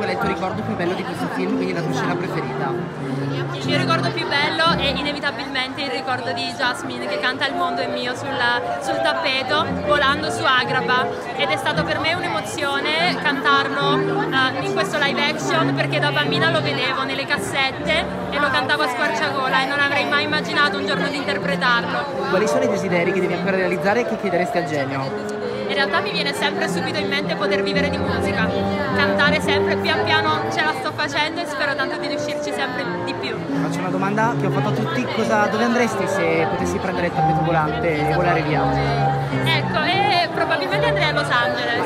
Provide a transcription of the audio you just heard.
qual è il tuo ricordo più bello di questo film, quindi la tua scena preferita? Il mio ricordo più bello è inevitabilmente il ricordo di Jasmine che canta Il Mondo è Mio sul tappeto volando su Agrabah, ed è stato per me un'emozione cantarlo in questo live action, perché da bambina lo vedevo nelle cassette e lo cantavo a squarciagola e non avrei mai immaginato un giorno di interpretarlo. Quali sono i desideri che devi ancora realizzare e che chiederesti al genio? In realtà mi viene sempre subito in mente poter vivere di musica, cantare sempre, pian piano ce la sto facendo e spero tanto di riuscirci sempre di più. Faccio una domanda che ho fatto a tutti: dove andresti se potessi prendere il tappeto volante e volare via? Ecco, probabilmente andrei a Los Angeles.